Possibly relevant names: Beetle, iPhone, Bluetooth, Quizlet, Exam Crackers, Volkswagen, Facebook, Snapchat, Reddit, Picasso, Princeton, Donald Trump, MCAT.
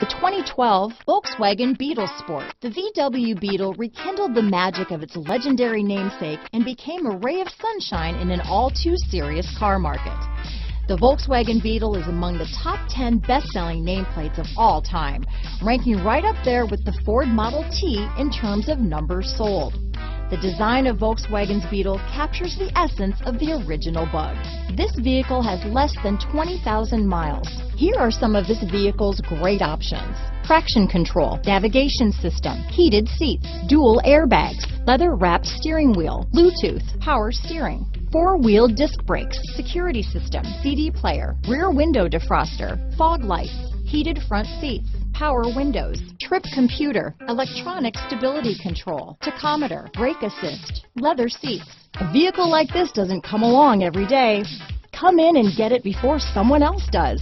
The 2012 Volkswagen Beetle Sport. The VW Beetle rekindled the magic of its legendary namesake and became a ray of sunshine in an all-too-serious car market. The Volkswagen Beetle is among the top 10 best-selling nameplates of all time, ranking right up there with the Ford Model T in terms of numbers sold. The design of Volkswagen's Beetle captures the essence of the original bug. This vehicle has less than 20,000 miles. Here are some of this vehicle's great options: traction control, navigation system, heated seats, dual airbags, leather-wrapped steering wheel, Bluetooth, power steering, four-wheel disc brakes, security system, CD player, rear window defroster, fog lights, heated front seats, power windows, trip computer, electronic stability control, tachometer, brake assist, leather seats. A vehicle like this doesn't come along every day. Come in and get it before someone else does.